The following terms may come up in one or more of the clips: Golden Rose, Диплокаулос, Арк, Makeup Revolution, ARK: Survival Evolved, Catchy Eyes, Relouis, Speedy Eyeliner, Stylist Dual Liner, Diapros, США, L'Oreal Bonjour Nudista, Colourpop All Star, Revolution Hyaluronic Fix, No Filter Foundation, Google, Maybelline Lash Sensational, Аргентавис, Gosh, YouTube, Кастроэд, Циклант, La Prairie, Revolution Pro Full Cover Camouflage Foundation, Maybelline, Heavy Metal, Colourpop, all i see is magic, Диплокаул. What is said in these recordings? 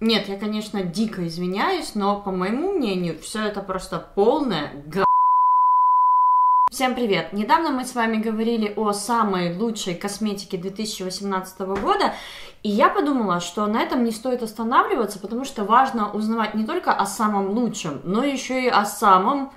Нет, я, конечно, дико извиняюсь, но, по моему мнению, все это просто полная га... Всем привет! Недавно мы с вами говорили о самой лучшей косметике 2018 года, и я подумала, что на этом не стоит останавливаться, потому что важно узнавать не только о самом лучшем, но еще и о самом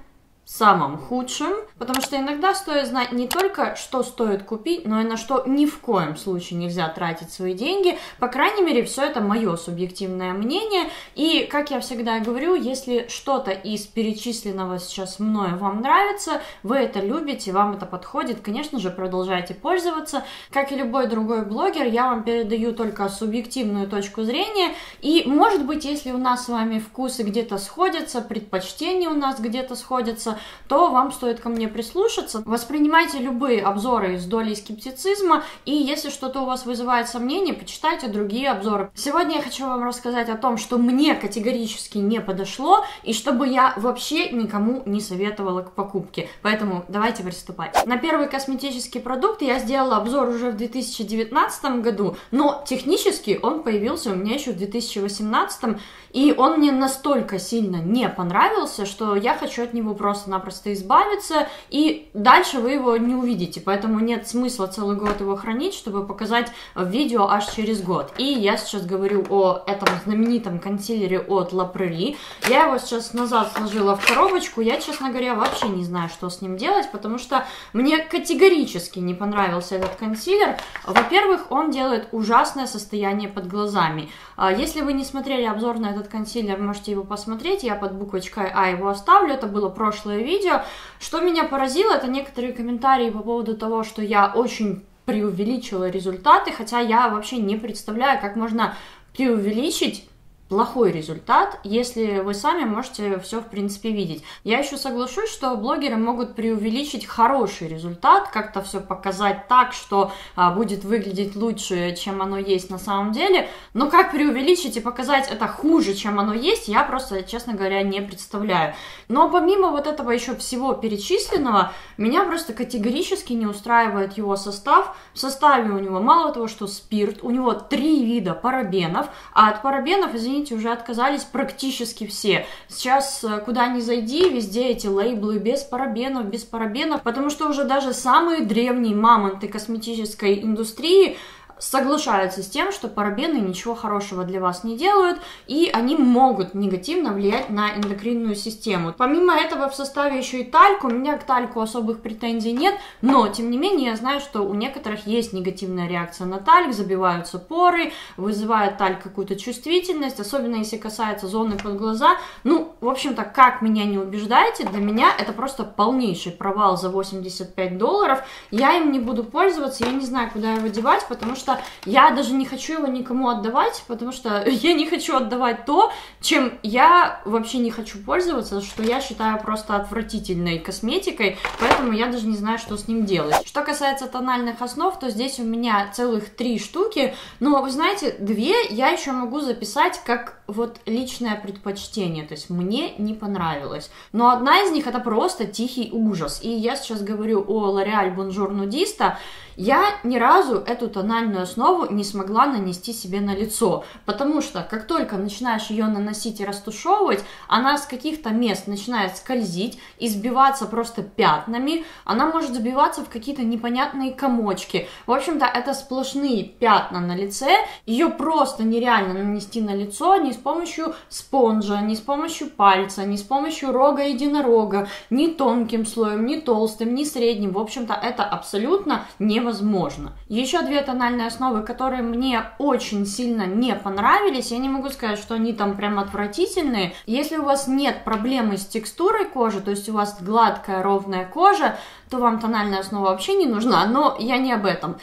худшем, потому что иногда стоит знать не только, что стоит купить, но и на что ни в коем случае нельзя тратить свои деньги. По крайней мере, все это мое субъективное мнение. И, как я всегда говорю, если что-то из перечисленного сейчас мною вам нравится, вы это любите, вам это подходит, конечно же, продолжайте пользоваться. Как и любой другой блогер, я вам передаю только субъективную точку зрения. И, может быть, если у нас с вами вкусы где-то сходятся, предпочтения у нас где-то сходятся, то вам стоит ко мне прислушаться. Воспринимайте любые обзоры с долей скептицизма, и если что-то у вас вызывает сомнения, почитайте другие обзоры. Сегодня я хочу вам рассказать о том, что мне категорически не подошло, и чтобы я вообще никому не советовала к покупке. Поэтому давайте приступать. На первый косметический продукт я сделала обзор уже в 2019 году, но технически он появился у меня еще в 2018, и он мне настолько сильно не понравился, что я хочу от него просто-напросто избавиться, и дальше вы его не увидите, поэтому нет смысла целый год его хранить, чтобы показать в видео аж через год. И я сейчас говорю о этом знаменитом консилере от La Prairie. Я его сейчас назад сложила в коробочку, я, честно говоря, вообще не знаю, что с ним делать, потому что мне категорически не понравился этот консилер. Во-первых, он делает ужасное состояние под глазами. Если вы не смотрели обзор на этот консилер, можете его посмотреть, я под буквочкой А его оставлю, это было прошлое видео. Что меня поразило, это некоторые комментарии по поводу того, что я очень преувеличила результаты, хотя я вообще не представляю, как можно преувеличить плохой результат, если вы сами можете все, в принципе, видеть. Я еще соглашусь, что блогеры могут преувеличить хороший результат, как-то все показать так, что будет выглядеть лучше, чем оно есть на самом деле, но как преувеличить и показать это хуже, чем оно есть, я просто, честно говоря, не представляю. Но помимо вот этого еще всего перечисленного, меня просто категорически не устраивает его состав. В составе у него мало того, что спирт, у него 3 вида парабенов, а от парабенов, извините, уже отказались практически все. Сейчас куда ни зайди, везде эти лейблы без парабенов, потому что уже даже самые древние мамонты косметической индустрии соглашаются с тем, что парабены ничего хорошего для вас не делают, и они могут негативно влиять на эндокринную систему. Помимо этого в составе еще и тальк. У меня к тальку особых претензий нет, но, тем не менее, я знаю, что у некоторых есть негативная реакция на тальк, забиваются поры, вызывает тальк какую-то чувствительность, особенно если касается зоны под глаза. Ну, в общем-то, как меня не убеждаете, для меня это просто полнейший провал за $85. Я им не буду пользоваться, я не знаю, куда его девать, потому что я даже не хочу его никому отдавать, потому что я не хочу отдавать то, чем я вообще не хочу пользоваться, что я считаю просто отвратительной косметикой, поэтому я даже не знаю, что с ним делать. Что касается тональных основ, то здесь у меня целых 3 штуки, но вы знаете, 2 я еще могу записать как вот личное предпочтение, то есть мне не понравилось. Но одна из них это просто тихий ужас, и я сейчас говорю о L'Oreal Bonjour Nudista. Я ни разу эту тональную основу не смогла нанести себе на лицо, потому что как только начинаешь ее наносить и растушевывать, она с каких-то мест начинает скользить, избиваться просто пятнами, она может сбиваться в какие-то непонятные комочки. В общем-то, это сплошные пятна на лице, ее просто нереально нанести на лицо ни с помощью спонжа, ни с помощью пальца, ни с помощью рога единорога, ни тонким слоем, ни толстым, ни средним. В общем-то, это абсолютно не возможно. Еще 2 тональные основы, которые мне очень сильно не понравились. Я не могу сказать, что они там прям отвратительные. Если у вас нет проблемы с текстурой кожи, то есть у вас гладкая, ровная кожа, то вам тональная основа вообще не нужна, но я не об этом.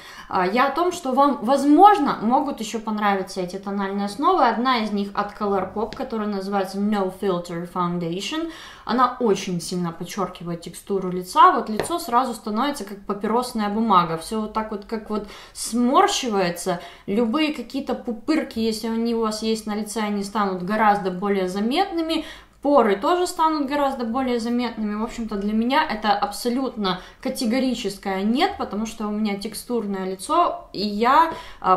Я о том, что вам, возможно, могут еще понравиться эти тональные основы. Одна из них от Colourpop, которая называется No Filter Foundation. Она очень сильно подчеркивает текстуру лица. Вот лицо сразу становится как папиросная бумага. Все вот так вот как вот сморщивается. Любые какие-то пупырки, если они у вас есть на лице, они станут гораздо более заметными. Поры тоже станут гораздо более заметными. В общем-то, для меня это абсолютно категорическое нет, потому что у меня текстурное лицо, и я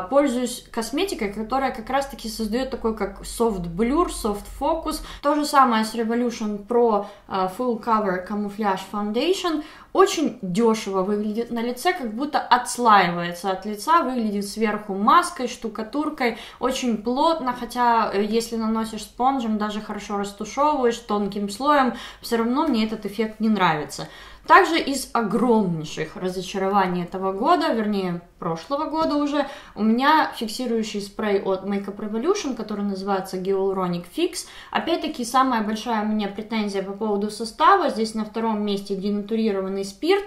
пользуюсь косметикой, которая как раз-таки создает такой как soft blur, soft focus. То же самое с Revolution Pro Full Cover Camouflage Foundation. Очень дешево выглядит на лице, как будто отслаивается от лица, выглядит сверху маской, штукатуркой, очень плотно, хотя если наносишь спонжем, даже хорошо растушевываешь тонким слоем, все равно мне этот эффект не нравится. Также из огромнейших разочарований этого года, вернее прошлого года уже, у меня фиксирующий спрей от Makeup Revolution, который называется Hyaluronic Fix. Опять-таки самая большая у меня претензия по поводу состава, здесь на втором месте денатурированный спирт.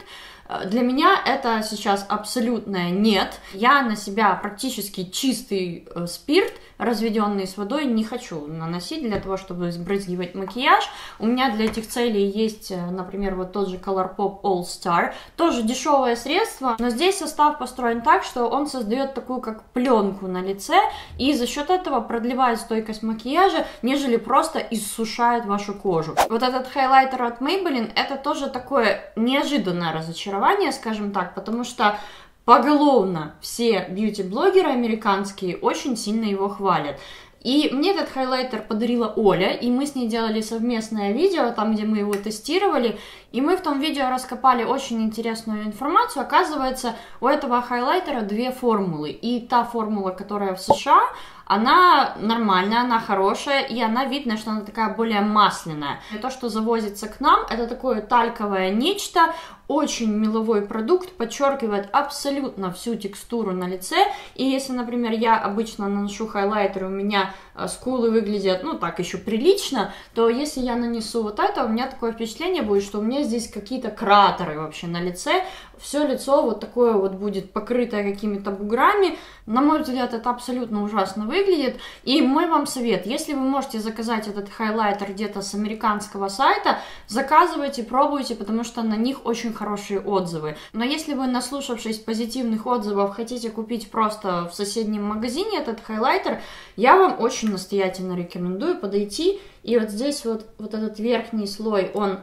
Для меня это сейчас абсолютное нет. Я на себя практически чистый спирт, разведенный с водой, не хочу наносить для того, чтобы сбрызгивать макияж. У меня для этих целей есть, например, вот тот же Colourpop All Star. Тоже дешевое средство, но здесь состав построен так, что он создает такую как пленку на лице и за счет этого продлевает стойкость макияжа, нежели просто иссушает вашу кожу. Вот этот хайлайтер от Maybelline, это тоже такое неожиданное разочарование, скажем так, потому что поголовно все бьюти-блогеры американские очень сильно его хвалят. И мне этот хайлайтер подарила Оля, и мы с ней делали совместное видео, там, где мы его тестировали, и мы в том видео раскопали очень интересную информацию. Оказывается, у этого хайлайтера две формулы, и та формула, которая в США, она нормальная, она хорошая, и она видно, что она такая более масляная. И то, что завозится к нам, это такое тальковое нечто, очень меловой продукт, подчеркивает абсолютно всю текстуру на лице. И если, например, я обычно наношу хайлайтер, у меня скулы выглядят, ну, так еще прилично, то если я нанесу вот это, у меня такое впечатление будет, что у меня здесь какие-то кратеры вообще на лице, все лицо вот такое вот будет покрыто какими-то буграми. На мой взгляд, это абсолютно ужасно выглядит. И мой вам совет: если вы можете заказать этот хайлайтер где-то с американского сайта, заказывайте, пробуйте, потому что на них очень хорошие отзывы. Но если вы, наслушавшись позитивных отзывов, хотите купить просто в соседнем магазине этот хайлайтер, я вам очень настоятельно рекомендую подойти. И вот здесь вот этот верхний слой, он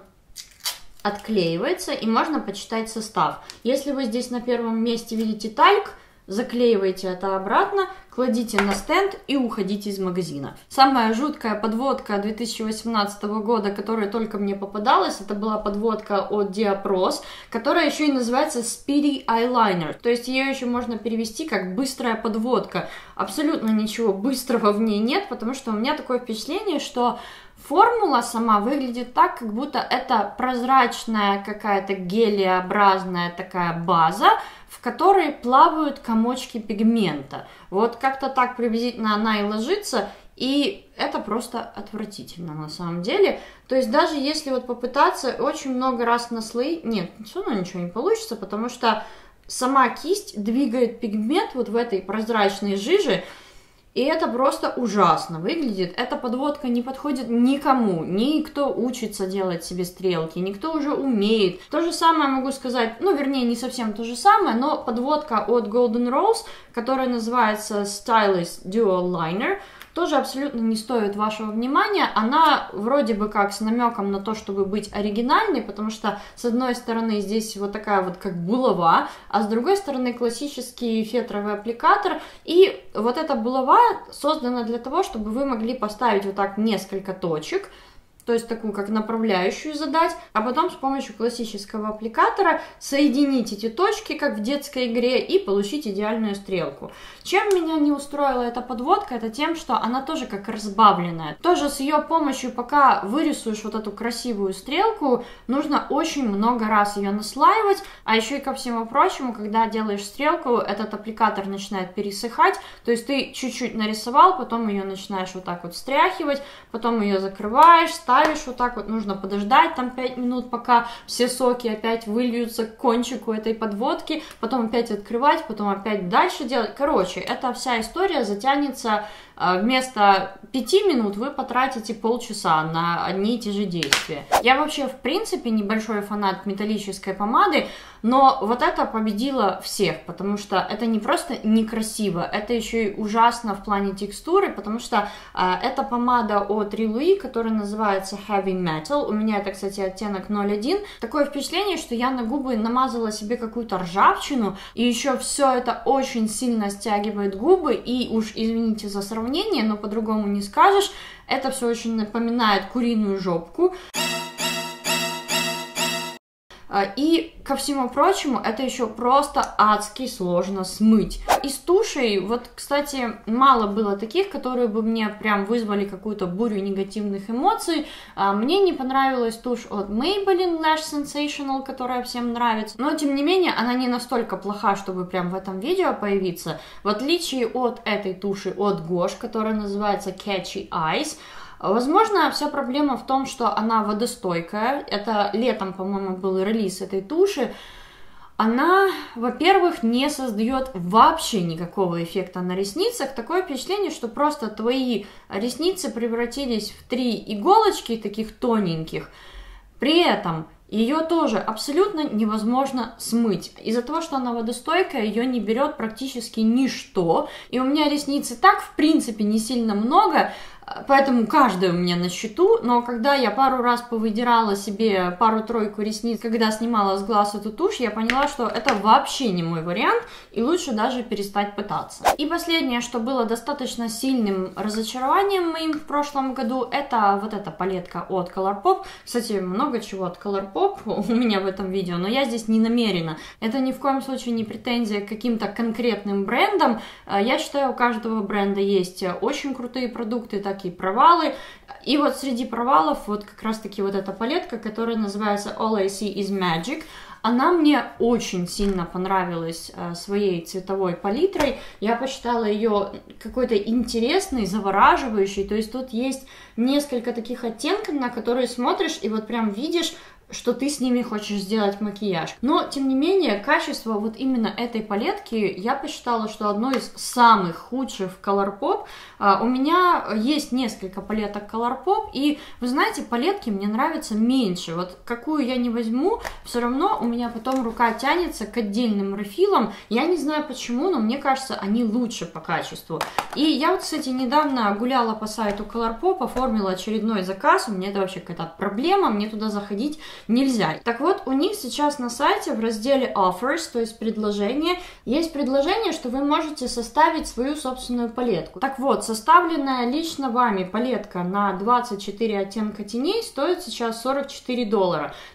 отклеивается, и можно почитать состав. Если вы здесь на первом месте видите тальк, заклеиваете это обратно, кладите на стенд и уходите из магазина. Самая жуткая подводка 2018 года, которая только мне попадалась, это была подводка от Diapros, которая еще и называется Speedy Eyeliner. То есть ее еще можно перевести как быстрая подводка. Абсолютно ничего быстрого в ней нет, потому что у меня такое впечатление, что формула сама выглядит так, как будто это прозрачная какая-то гелеобразная такая база, в которой плавают комочки пигмента. Вот как-то так приблизительно она и ложится, и это просто отвратительно на самом деле. То есть даже если вот попытаться очень много раз на слои, нет, все равно ничего не получится, потому что сама кисть двигает пигмент вот в этой прозрачной жиже, и это просто ужасно выглядит. Эта подводка не подходит никому. Никто учится делать себе стрелки, никто уже умеет. То же самое могу сказать, ну, вернее, не совсем то же самое, но подводка от Golden Rose, которая называется Stylist Dual Liner, тоже абсолютно не стоит вашего внимания. Она вроде бы как с намеком на то, чтобы быть оригинальной, потому что с одной стороны здесь вот такая вот как булава, а с другой стороны классический фетровый аппликатор. И вот эта булава создана для того, чтобы вы могли поставить вот так несколько точек, то есть такую как направляющую задать, а потом с помощью классического аппликатора соединить эти точки, как в детской игре, и получить идеальную стрелку. Чем меня не устроила эта подводка, это тем, что она тоже как разбавленная. Тоже с ее помощью, пока вырисуешь вот эту красивую стрелку, нужно очень много раз ее наслаивать, а еще и ко всему прочему, когда делаешь стрелку, этот аппликатор начинает пересыхать, то есть ты чуть-чуть нарисовал, потом ее начинаешь вот так вот встряхивать, потом ее закрываешь, ставишь вот так вот, нужно подождать там 5 минут, пока все соки опять выльются к кончику этой подводки, потом опять открывать, потом опять дальше делать. Короче, эта вся история затянется вместо 5 минут вы потратите полчаса на одни и те же действия. Я вообще, в принципе, небольшой фанат металлической помады, но вот это победило всех, потому что это не просто некрасиво, это еще и ужасно в плане текстуры, потому что это помада от Relouis, которая называется Heavy Metal. У меня это, кстати, оттенок 01. Такое впечатление, что я на губы намазала себе какую-то ржавчину, и еще все это очень сильно стягивает губы, и уж, извините за сравнение, но по-другому не скажешь, это все очень напоминает куриную жопку. И, ко всему прочему, это еще просто адски сложно смыть. Из тушей, вот, кстати, мало было таких, которые бы мне прям вызвали какую-то бурю негативных эмоций. Мне не понравилась тушь от Maybelline Lash Sensational, которая всем нравится. Но, тем не менее, она не настолько плоха, чтобы прям в этом видео появиться. В отличие от этой туши от Gosh, которая называется Catchy Eyes. Возможно, вся проблема в том, что она водостойкая. Это летом, по-моему, был релиз этой туши. Она, во-первых, не создает вообще никакого эффекта на ресницах. Такое впечатление, что просто твои ресницы превратились в 3 иголочки таких тоненьких. При этом ее тоже абсолютно невозможно смыть. Из-за того, что она водостойкая, ее не берет практически ничто. И у меня ресницы так, в принципе, не сильно много, поэтому каждая у меня на счету, но когда я пару раз повыдирала себе пару-тройку ресниц, когда снимала с глаз эту тушь, я поняла, что это вообще не мой вариант, и лучше даже перестать пытаться. И последнее, что было достаточно сильным разочарованием моим в прошлом году, это вот эта палетка от Colourpop. Кстати, много чего от Colourpop у меня в этом видео, но я здесь не намерена. Это ни в коем случае не претензия к каким-то конкретным брендам. Я считаю, у каждого бренда есть очень крутые продукты, такие провалы, и вот среди провалов вот как раз таки вот эта палетка, которая называется All I See is Magic. Она мне очень сильно понравилась своей цветовой палитрой. Я посчитала ее какой-то интересной, завораживающей. То есть тут есть несколько таких оттенков, на которые смотришь и вот прям видишь, что ты с ними хочешь сделать макияж. Но, тем не менее, качество вот именно этой палетки, я посчитала, что одно из самых худших в Colourpop. У меня есть несколько палеток Colourpop, и, вы знаете, палетки мне нравятся меньше. Вот какую я не возьму, все равно у меня потом рука тянется к отдельным рефилам. Я не знаю почему, но мне кажется, они лучше по качеству. И я вот, кстати, недавно гуляла по сайту Colourpop, оформила очередной заказ. У меня это вообще какая-то проблема, мне туда заходить нельзя. Так вот, у них сейчас на сайте в разделе Offers, то есть предложение, что вы можете составить свою собственную палетку. Так вот, составленная лично вами палетка на 24 оттенка теней стоит сейчас $44.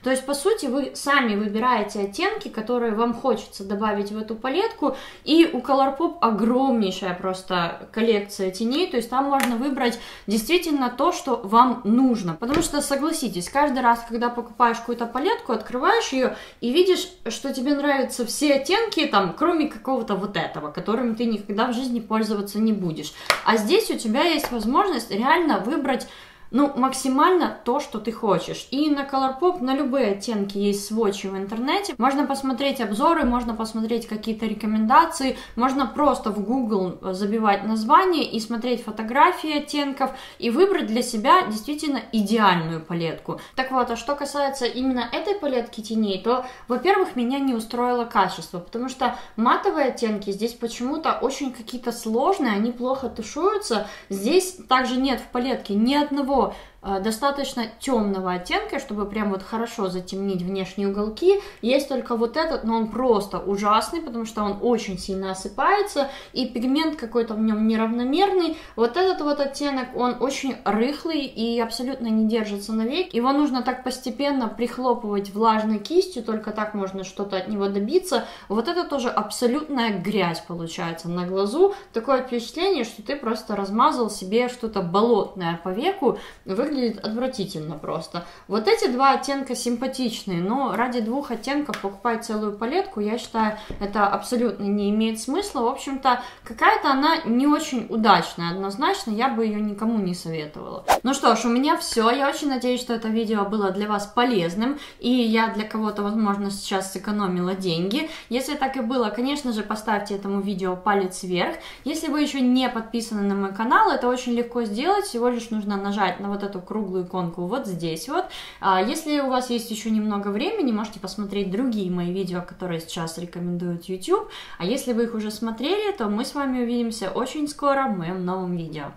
То есть, по сути, вы сами выбираете оттенки, которые вам хочется добавить в эту палетку, и у Colourpop огромнейшая просто коллекция теней, то есть там можно выбрать действительно то, что вам нужно. Потому что, согласитесь, каждый раз, когда покупаешь какую-то палетку, открываешь ее и видишь, что тебе нравятся все оттенки, там, кроме какого-то вот этого, которым ты никогда в жизни пользоваться не будешь. А здесь у тебя есть возможность реально выбрать, ну, максимально то, что ты хочешь. И на Colourpop на любые оттенки есть свотчи в интернете. Можно посмотреть обзоры, можно посмотреть какие-то рекомендации, можно просто в Google забивать название и смотреть фотографии оттенков и выбрать для себя действительно идеальную палетку. Так вот, а что касается именно этой палетки теней, то, во-первых, меня не устроило качество, потому что матовые оттенки здесь почему-то очень какие-то сложные, они плохо тушуются. Здесь также нет в палетке ни одного достаточно темного оттенка, чтобы прям вот хорошо затемнить внешние уголки. Есть только вот этот, но он просто ужасный, потому что он очень сильно осыпается, и пигмент какой-то в нем неравномерный. Вот этот вот оттенок, он очень рыхлый и абсолютно не держится на веке. Его нужно так постепенно прихлопывать влажной кистью, только так можно что-то от него добиться. Вот это тоже абсолютная грязь получается на глазу. Такое впечатление, что ты просто размазал себе что-то болотное по веку. Вы выглядит отвратительно просто. Вот эти два оттенка симпатичные, но ради двух оттенков покупать целую палетку, я считаю, это абсолютно не имеет смысла. В общем-то, какая-то она не очень удачная, однозначно, я бы ее никому не советовала. Ну что ж, у меня все. Я очень надеюсь, что это видео было для вас полезным, и я для кого-то, возможно, сейчас сэкономила деньги. Если так и было, конечно же, поставьте этому видео палец вверх. Если вы еще не подписаны на мой канал, это очень легко сделать, всего лишь нужно нажать на вот эту круглую иконку вот здесь вот. Если у вас есть еще немного времени, можете посмотреть другие мои видео, которые сейчас рекомендует YouTube. А если вы их уже смотрели, то мы с вами увидимся очень скоро в моем новом видео.